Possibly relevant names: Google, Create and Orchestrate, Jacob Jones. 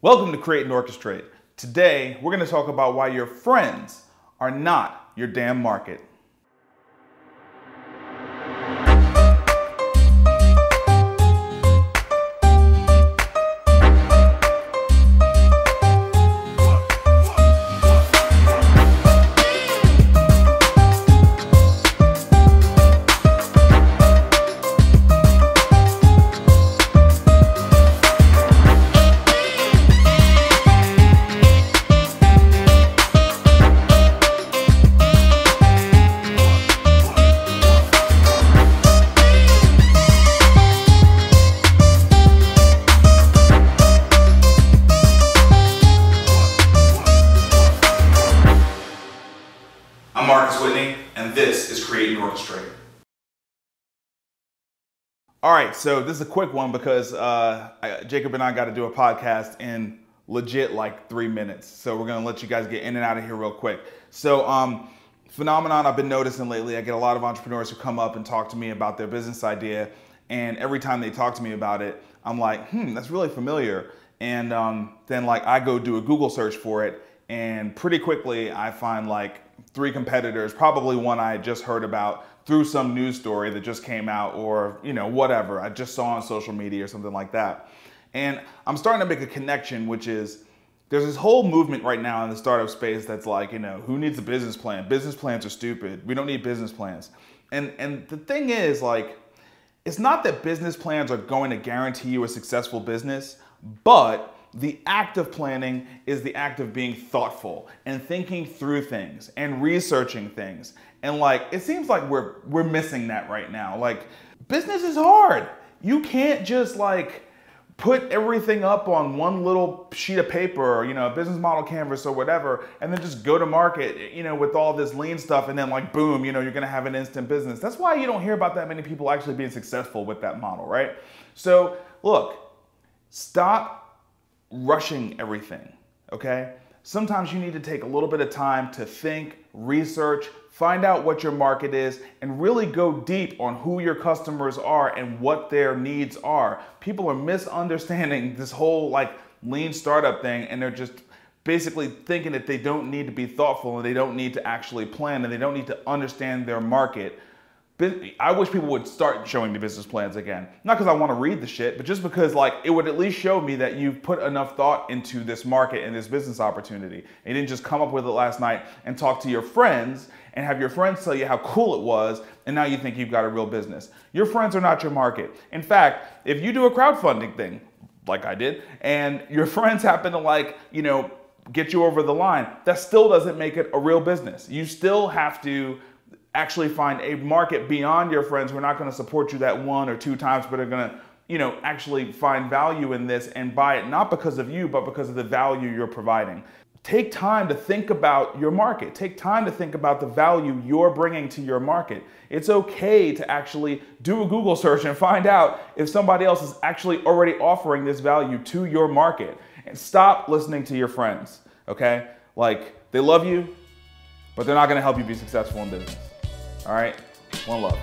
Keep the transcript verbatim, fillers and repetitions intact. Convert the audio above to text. Welcome to Create and Orchestrate. Today, we're going to talk about why your friends are not your damn market. All right, so this is a quick one because uh, I, Jacob and I got to do a podcast in legit like three minutes. So we're going to let you guys get in and out of here real quick. So um, phenomenon I've been noticing lately, I get a lot of entrepreneurs who come up and talk to me about their business idea. And every time they talk to me about it, I'm like, hmm, that's really familiar. And um, then like I go do a Google search for it. And pretty quickly I find like three competitors, probably one I just heard about through some news story that just came out or, you know, whatever, I just saw on social media or something like that. And I'm starting to make a connection, which is there's this whole movement right now in the startup space that's like, you know, who needs a business plan? Business plans are stupid. We don't need business plans. And, and the thing is, like, it's not that business plans are going to guarantee you a successful business, but the act of planning is the act of being thoughtful and thinking through things and researching things. And like, it seems like we're, we're missing that right now. Like, business is hard. You can't just like put everything up on one little sheet of paper or, you know, a business model canvas or whatever, and then just go to market, you know, with all this lean stuff. And then like, boom, you know, you're going to have an instant business. That's why you don't hear about that many people actually being successful with that model, right? So look, stop rushing everything, okay? Sometimes you need to take a little bit of time to think, research, find out what your market is, and really go deep on who your customers are and what their needs are. People are misunderstanding this whole like lean startup thing, and they're just basically thinking that they don't need to be thoughtful and they don't need to actually plan and they don't need to understand their market. I wish people would start showing me business plans again. Not because I want to read the shit, but just because like it would at least show me that you've put enough thought into this market and this business opportunity. And you didn't just come up with it last night and talk to your friends and have your friends tell you how cool it was, and now you think you've got a real business. Your friends are not your market. In fact, if you do a crowdfunding thing, like I did, and your friends happen to like, you know, get you over the line, that still doesn't make it a real business. You still have to actually find a market beyond your friends who are not going to support you that one or two times, but are going to, you know, actually find value in this and buy it, not because of you, but because of the value you're providing. Take time to think about your market. Take time to think about the value you're bringing to your market. It's okay to actually do a Google search and find out if somebody else is actually already offering this value to your market. And stop listening to your friends, okay? Like, they love you, but they're not going to help you be successful in business. All right, one love.